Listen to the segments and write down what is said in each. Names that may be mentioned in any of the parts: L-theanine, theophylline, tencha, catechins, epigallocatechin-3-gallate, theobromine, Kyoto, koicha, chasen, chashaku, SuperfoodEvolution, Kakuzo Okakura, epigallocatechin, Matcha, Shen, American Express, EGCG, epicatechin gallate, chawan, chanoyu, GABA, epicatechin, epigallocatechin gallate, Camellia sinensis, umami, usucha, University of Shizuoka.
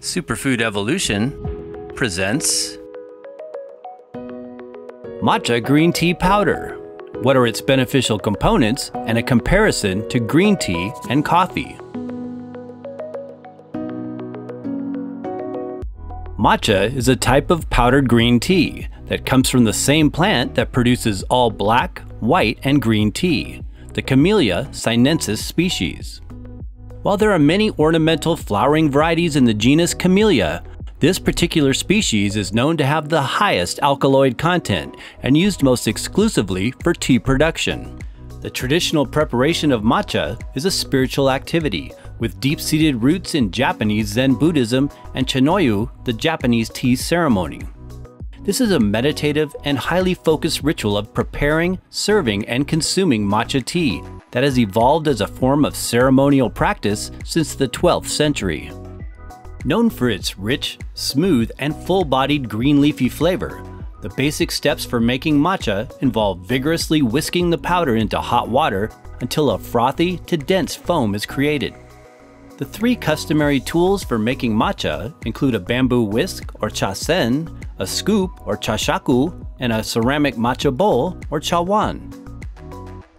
Superfood Evolution presents Matcha green tea powder. What are its beneficial components and a comparison to green tea and coffee? Matcha is a type of powdered green tea that comes from the same plant that produces all black, white, and green tea, the Camellia sinensis species. While there are many ornamental flowering varieties in the genus Camellia, this particular species is known to have the highest alkaloid content and used most exclusively for tea production. The traditional preparation of matcha is a spiritual activity with deep-seated roots in Japanese Zen Buddhism and chanoyu, the Japanese tea ceremony. This is a meditative and highly focused ritual of preparing, serving, and consuming matcha tea that has evolved as a form of ceremonial practice since the 12th century. Known for its rich, smooth, and full-bodied green leafy flavor, the basic steps for making matcha involve vigorously whisking the powder into hot water until a frothy to dense foam is created. The three customary tools for making matcha include a bamboo whisk or chasen, a scoop or chashaku, and a ceramic matcha bowl or chawan.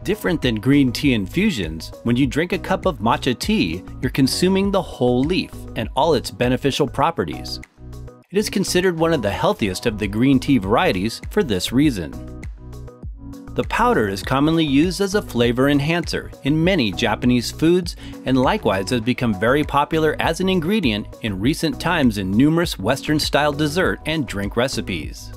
Different than green tea infusions, when you drink a cup of matcha tea, you're consuming the whole leaf and all its beneficial properties. It is considered one of the healthiest of the green tea varieties for this reason. The powder is commonly used as a flavor enhancer in many Japanese foods and likewise has become very popular as an ingredient in recent times in numerous Western-style dessert and drink recipes.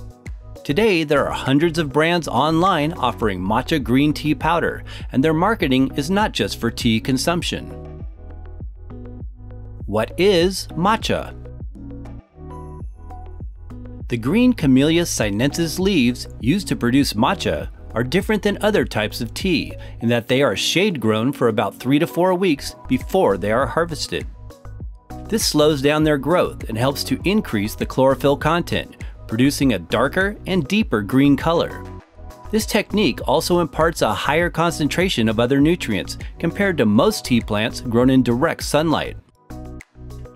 Today, there are hundreds of brands online offering matcha green tea powder, and their marketing is not just for tea consumption. What is matcha? The green Camellia sinensis leaves used to produce matcha are different than other types of tea in that they are shade-grown for about 3 to 4 weeks before they are harvested. This slows down their growth and helps to increase the chlorophyll content, producing a darker and deeper green color. This technique also imparts a higher concentration of other nutrients compared to most tea plants grown in direct sunlight.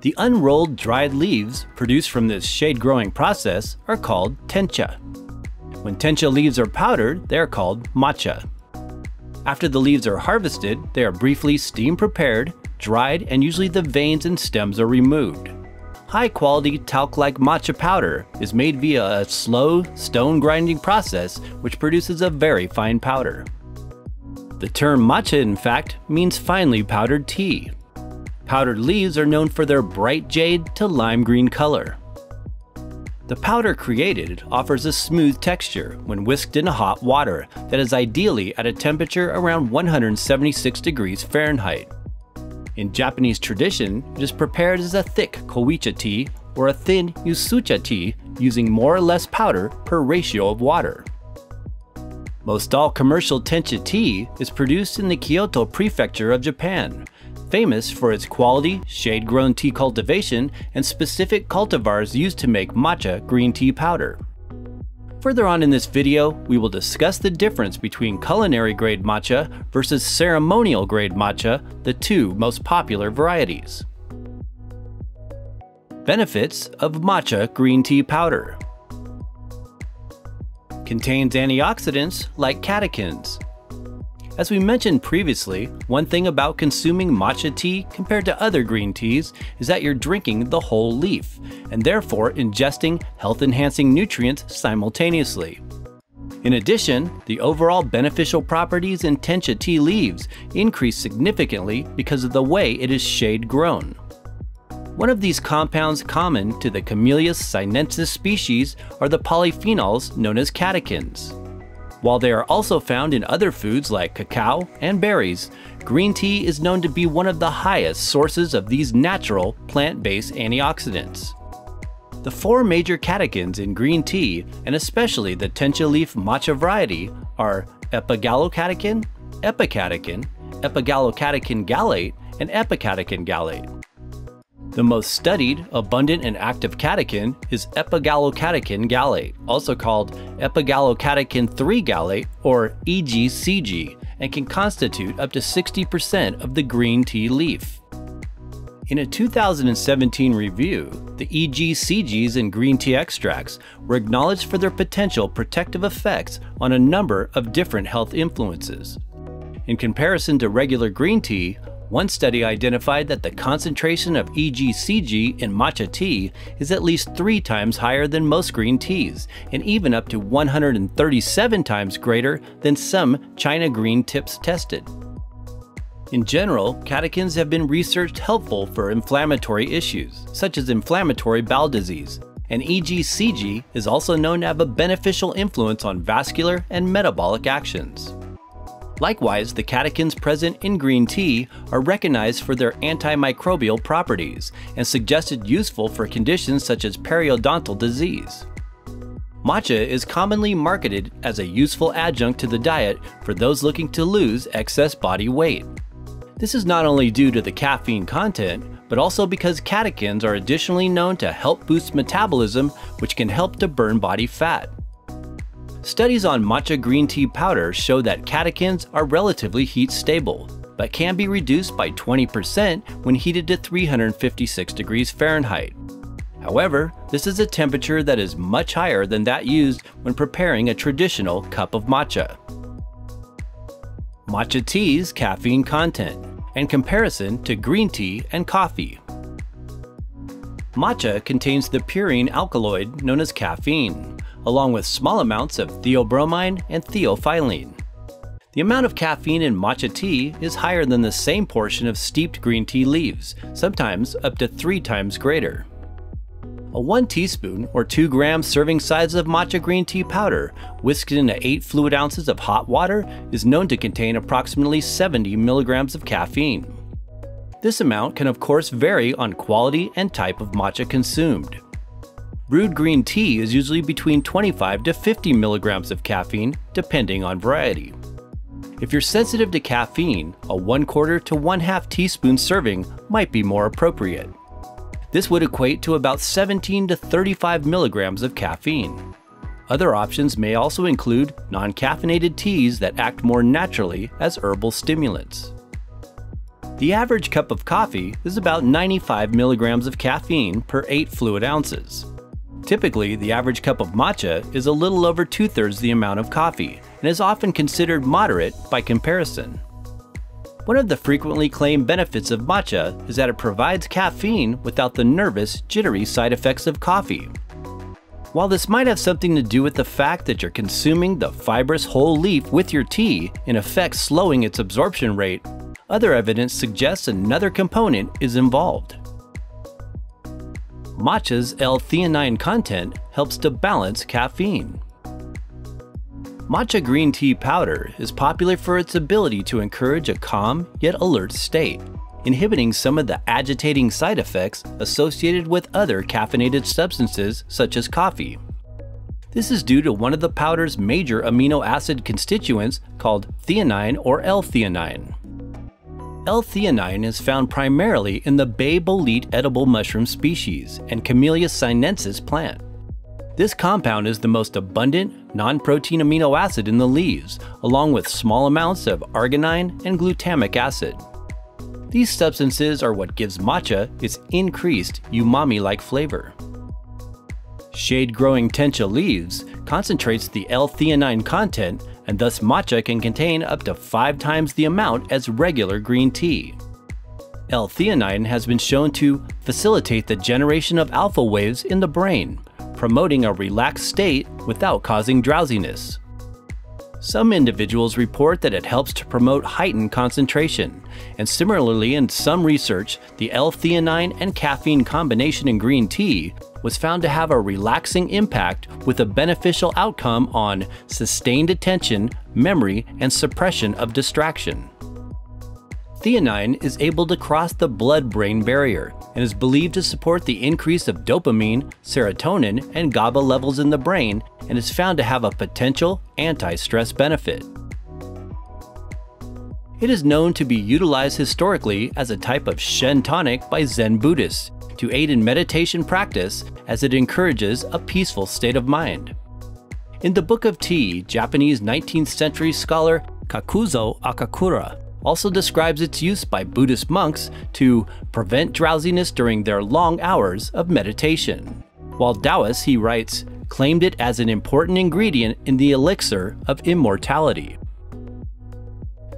The unrolled dried leaves produced from this shade-growing process are called tencha. When tencha leaves are powdered, they are called matcha. After the leaves are harvested, they are briefly steam-prepared, dried, and usually the veins and stems are removed. High-quality talc-like matcha powder is made via a slow stone grinding process which produces a very fine powder. The term matcha, in fact, means finely powdered tea. Powdered leaves are known for their bright jade to lime green color. The powder created offers a smooth texture when whisked into hot water that is ideally at a temperature around 176 degrees Fahrenheit. In Japanese tradition, it is prepared as a thick koicha tea or a thin usucha tea using more or less powder per ratio of water. Most all commercial tencha tea is produced in the Kyoto prefecture of Japan, famous for its quality, shade-grown tea cultivation, and specific cultivars used to make matcha green tea powder. Further on in this video, we will discuss the difference between culinary-grade matcha versus ceremonial-grade matcha, the two most popular varieties. Benefits of matcha green tea powder. Contains antioxidants like catechins. As we mentioned previously, one thing about consuming matcha tea compared to other green teas is that you're drinking the whole leaf, and therefore ingesting health-enhancing nutrients simultaneously. In addition, the overall beneficial properties in tencha tea leaves increase significantly because of the way it is shade-grown. One of these compounds common to the Camellia sinensis species are the polyphenols known as catechins. While they are also found in other foods like cacao and berries, green tea is known to be one of the highest sources of these natural plant-based antioxidants. The four major catechins in green tea, and especially the tencha leaf matcha variety, are epigallocatechin, epicatechin, epigallocatechin gallate, and epicatechin gallate. The most studied, abundant, and active catechin is epigallocatechin gallate, also called epigallocatechin-3-gallate or EGCG, and can constitute up to 60% of the green tea leaf. In a 2017 review, the EGCGs in green tea extracts were acknowledged for their potential protective effects on a number of different health influences. In comparison to regular green tea, one study identified that the concentration of EGCG in matcha tea is at least 3 times higher than most green teas, and even up to 137 times greater than some China green tips tested. In general, catechins have been researched helpful for inflammatory issues, such as inflammatory bowel disease, and EGCG is also known to have a beneficial influence on vascular and metabolic actions. Likewise, the catechins present in green tea are recognized for their antimicrobial properties and suggested useful for conditions such as periodontal disease. Matcha is commonly marketed as a useful adjunct to the diet for those looking to lose excess body weight. This is not only due to the caffeine content, but also because catechins are additionally known to help boost metabolism, which can help to burn body fat. Studies on matcha green tea powder show that catechins are relatively heat stable, but can be reduced by 20% when heated to 356 degrees Fahrenheit. However, this is a temperature that is much higher than that used when preparing a traditional cup of matcha. Matcha tea's caffeine content in comparison to green tea and coffee. Matcha contains the purine alkaloid known as caffeine, along with small amounts of theobromine and theophylline. The amount of caffeine in matcha tea is higher than the same portion of steeped green tea leaves, sometimes up to 3 times greater. A 1 teaspoon or 2 gram serving size of matcha green tea powder whisked into 8 fluid ounces of hot water is known to contain approximately 70 milligrams of caffeine. This amount can of course vary on quality and type of matcha consumed. Brewed green tea is usually between 25 to 50 milligrams of caffeine, depending on variety. If you're sensitive to caffeine, a 1/4 to 1/2 teaspoon serving might be more appropriate. This would equate to about 17 to 35 milligrams of caffeine. Other options may also include non-caffeinated teas that act more naturally as herbal stimulants. The average cup of coffee is about 95 milligrams of caffeine per 8 fluid ounces. Typically, the average cup of matcha is a little over 2/3 the amount of coffee and is often considered moderate by comparison. One of the frequently claimed benefits of matcha is that it provides caffeine without the nervous, jittery side effects of coffee. While this might have something to do with the fact that you're consuming the fibrous whole leaf with your tea, in effect slowing its absorption rate, other evidence suggests another component is involved. Matcha's L-theanine content helps to balance caffeine. Matcha green tea powder is popular for its ability to encourage a calm yet alert state, inhibiting some of the agitating side effects associated with other caffeinated substances such as coffee. This is due to one of the powder's major amino acid constituents called theanine or L-theanine. L-theanine is found primarily in the bay-bolete edible mushroom species and Camellia sinensis plant. This compound is the most abundant, non-protein amino acid in the leaves, along with small amounts of arginine and glutamic acid. These substances are what gives matcha its increased umami-like flavor. Shade-growing tencha leaves concentrates the L-theanine content, and thus matcha can contain up to 5 times the amount as regular green tea. L-theanine has been shown to facilitate the generation of alpha waves in the brain, promoting a relaxed state without causing drowsiness. Some individuals report that it helps to promote heightened concentration, and similarly in some research, the L-theanine and caffeine combination in green tea was found to have a relaxing impact with a beneficial outcome on sustained attention, memory, and suppression of distraction. Theanine is able to cross the blood-brain barrier and is believed to support the increase of dopamine, serotonin, and GABA levels in the brain, and is found to have a potential anti-stress benefit. It is known to be utilized historically as a type of Shen tonic by Zen Buddhists, to aid in meditation practice as it encourages a peaceful state of mind. In the Book of Tea, Japanese 19th century scholar Kakuzo Okakura also describes its use by Buddhist monks to prevent drowsiness during their long hours of meditation. While Taoists, he writes, claimed it as an important ingredient in the elixir of immortality.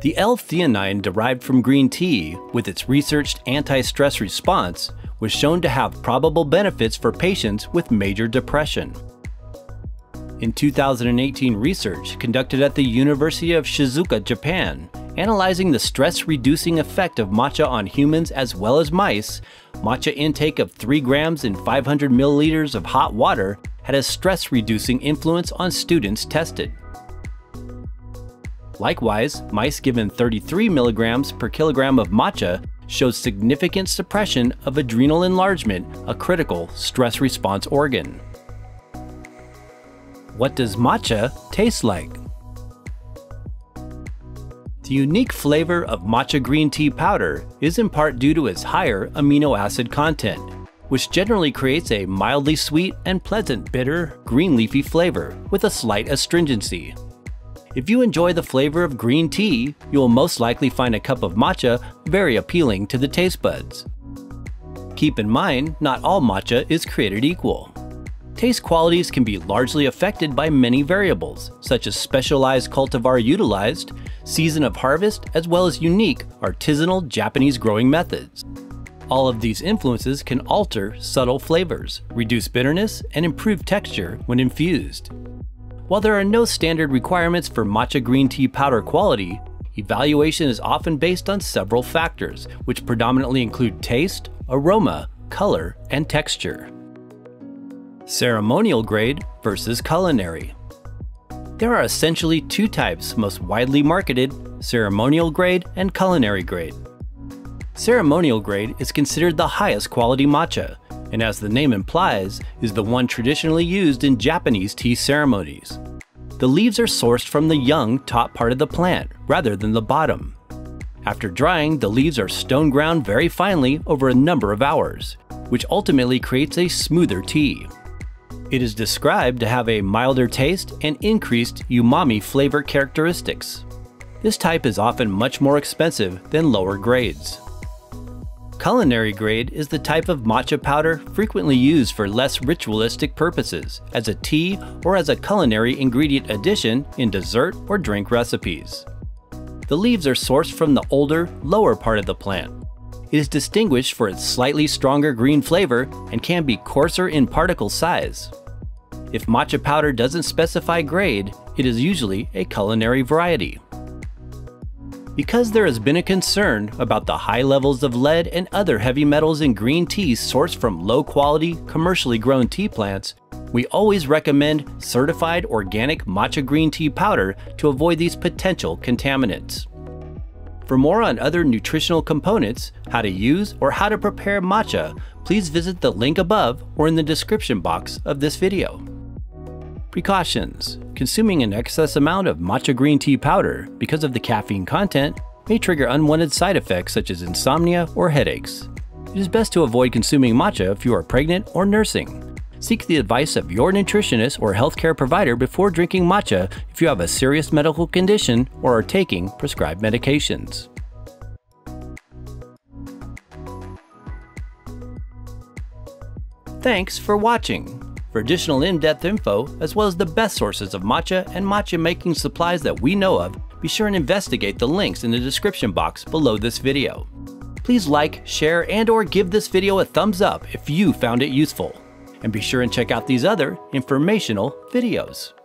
The L-theanine derived from green tea, with its researched anti-stress response, was shown to have probable benefits for patients with major depression. In 2018 research conducted at the University of Shizuoka, Japan, analyzing the stress-reducing effect of matcha on humans as well as mice, matcha intake of 3 grams in 500 milliliters of hot water had a stress-reducing influence on students tested. Likewise, mice given 33 milligrams per kilogram of matcha showed significant suppression of adrenal enlargement, a critical stress response organ. What does matcha taste like? The unique flavor of matcha green tea powder is in part due to its higher amino acid content, which generally creates a mildly sweet and pleasant bitter, green leafy flavor with a slight astringency. If you enjoy the flavor of green tea, you will most likely find a cup of matcha very appealing to the taste buds. Keep in mind, not all matcha is created equal. Taste qualities can be largely affected by many variables, such as specialized cultivar utilized, season of harvest, as well as unique artisanal Japanese growing methods. All of these influences can alter subtle flavors, reduce bitterness, and improve texture when infused. While there are no standard requirements for matcha green tea powder quality, evaluation is often based on several factors, which predominantly include taste, aroma, color, and texture. Ceremonial grade versus culinary. There are essentially two types most widely marketed: ceremonial grade and culinary grade. Ceremonial grade is considered the highest quality matcha, and as the name implies, is the one traditionally used in Japanese tea ceremonies. The leaves are sourced from the young top part of the plant, rather than the bottom. After drying, the leaves are stone ground very finely over a number of hours, which ultimately creates a smoother tea. It is described to have a milder taste and increased umami flavor characteristics. This type is often much more expensive than lower grades. Culinary grade is the type of matcha powder frequently used for less ritualistic purposes, as a tea or as a culinary ingredient addition in dessert or drink recipes. The leaves are sourced from the older, lower part of the plant. It is distinguished for its slightly stronger green flavor and can be coarser in particle size. If matcha powder doesn't specify grade, it is usually a culinary variety. Because there has been a concern about the high levels of lead and other heavy metals in green teas sourced from low-quality, commercially grown tea plants, we always recommend certified organic matcha green tea powder to avoid these potential contaminants. For more on other nutritional components, how to use or how to prepare matcha, please visit the link above or in the description box of this video. Precautions. Consuming an excess amount of matcha green tea powder because of the caffeine content may trigger unwanted side effects such as insomnia or headaches. It is best to avoid consuming matcha if you are pregnant or nursing. Seek the advice of your nutritionist or healthcare provider before drinking matcha if you have a serious medical condition or are taking prescribed medications. Thanks for watching. For additional in-depth info, as well as the best sources of matcha and matcha making supplies that we know of, be sure and investigate the links in the description box below this video. Please like, share, and/or give this video a thumbs up if you found it useful. And be sure and check out these other informational videos.